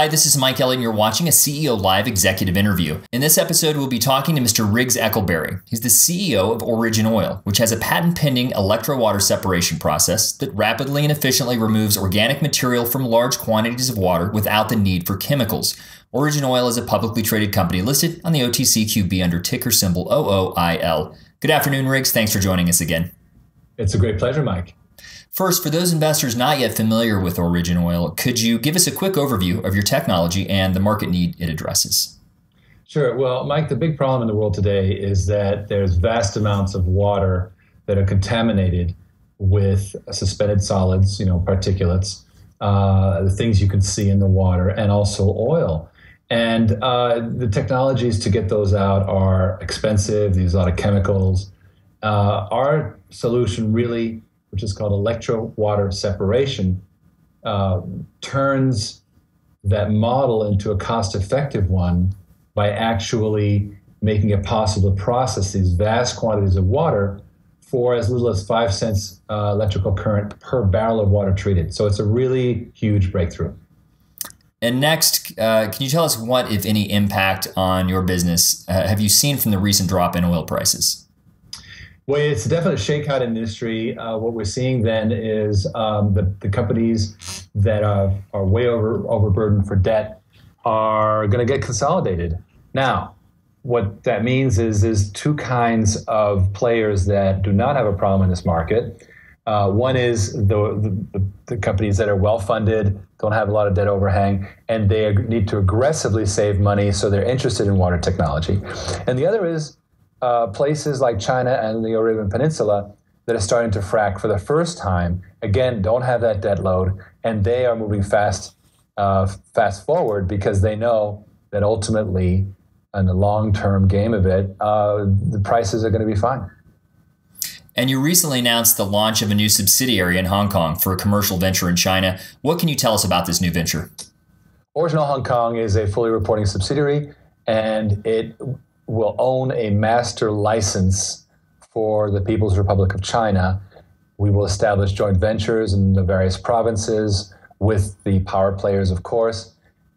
Hi, this is Mike Elliott, and you're watching a CEO Live executive interview. In this episode, we'll be talking to Mr. Riggs Eckelberry. He's the CEO of Origin Oil, which has a patent-pending electro water separation process that rapidly and efficiently removes organic material from large quantities of water without the need for chemicals. Origin Oil is a publicly traded company listed on the OTCQB under ticker symbol OOIL. Good afternoon, Riggs. Thanks for joining us again. It's a great pleasure, Mike. First, for those investors not yet familiar with Origin Oil, could you give us a quick overview of your technology and the market need it addresses? Sure. Well, Mike, the big problem in the world today is that there's vast amounts of water that are contaminated with suspended solids, particulates, the things you can see in the water, and also oil. And the technologies to get those out are expensive. There's a lot of chemicals. Our solution really, which is called electro water separation, turns that model into a cost-effective one by actually making it possible to process these vast quantities of water for as little as 5 cents electrical current per barrel of water treated. So it's a really huge breakthrough. And next, can you tell us what, if any, impact on your business have you seen from the recent drop in oil prices? Well, it's definitely a shakeout in the industry. What we're seeing then is the companies that are way overburdened for debt are going to get consolidated. Now, what that means is there's two kinds of players that do not have a problem in this market. One is the companies that are well-funded, don't have a lot of debt overhang, and they need to aggressively save money, so they're interested in water technology. And the other is places like China and the Arabian Peninsula that are starting to frack for the first time, again, don't have that debt load, and they are moving fast forward because they know that ultimately, in the long-term game of it, the prices are going to be fine. And you recently announced the launch of a new subsidiary in Hong Kong for a commercial venture in China. What can you tell us about this new venture? Origin Oil Hong Kong is a fully reporting subsidiary, and it will own a master license for the People's Republic of China. We will establish joint ventures in the various provinces with the power players, of course,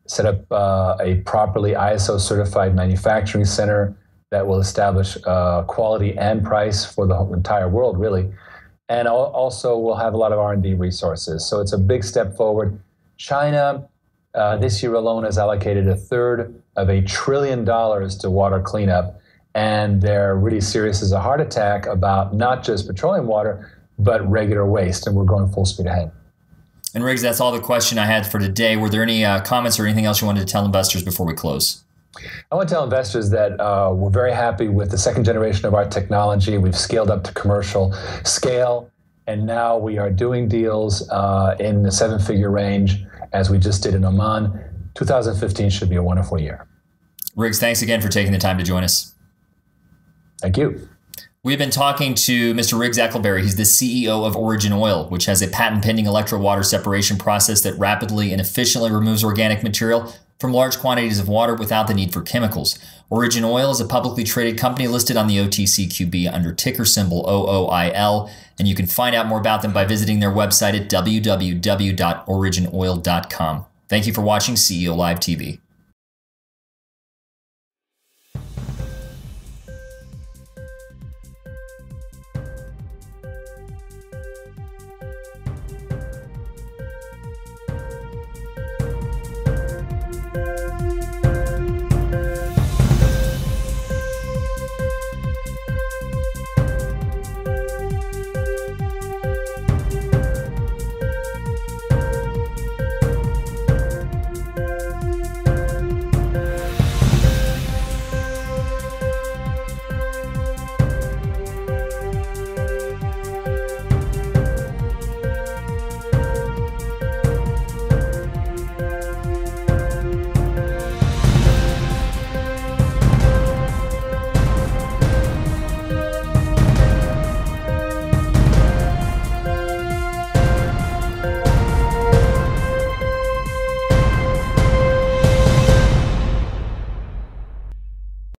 set up a properly ISO-certified manufacturing center that will establish quality and price for the whole entire world, really. And also we'll have a lot of R&D resources. So it's a big step forward. China, this year alone, has allocated $1/3 of $1 trillion to water cleanup, and they're really serious as a heart attack about not just petroleum water, but regular waste, and we're going full speed ahead. And Riggs, that's all the question I had for today. Were there any comments or anything else you wanted to tell investors before we close? I want to tell investors that we're very happy with the second generation of our technology. We've scaled up to commercial scale, and now we are doing deals in the seven-figure range, as we just did in Oman. 2015 should be a wonderful year. Riggs, thanks again for taking the time to join us. Thank you. We've been talking to Mr. Riggs Eckelberry. He's the CEO of Origin Oil, which has a patent-pending electro-water separation process that rapidly and efficiently removes organic material from large quantities of water without the need for chemicals. Origin Oil is a publicly traded company listed on the OTCQB under ticker symbol OOIL, and you can find out more about them by visiting their website at www.originoil.com. Thank you for watching CEO Live TV.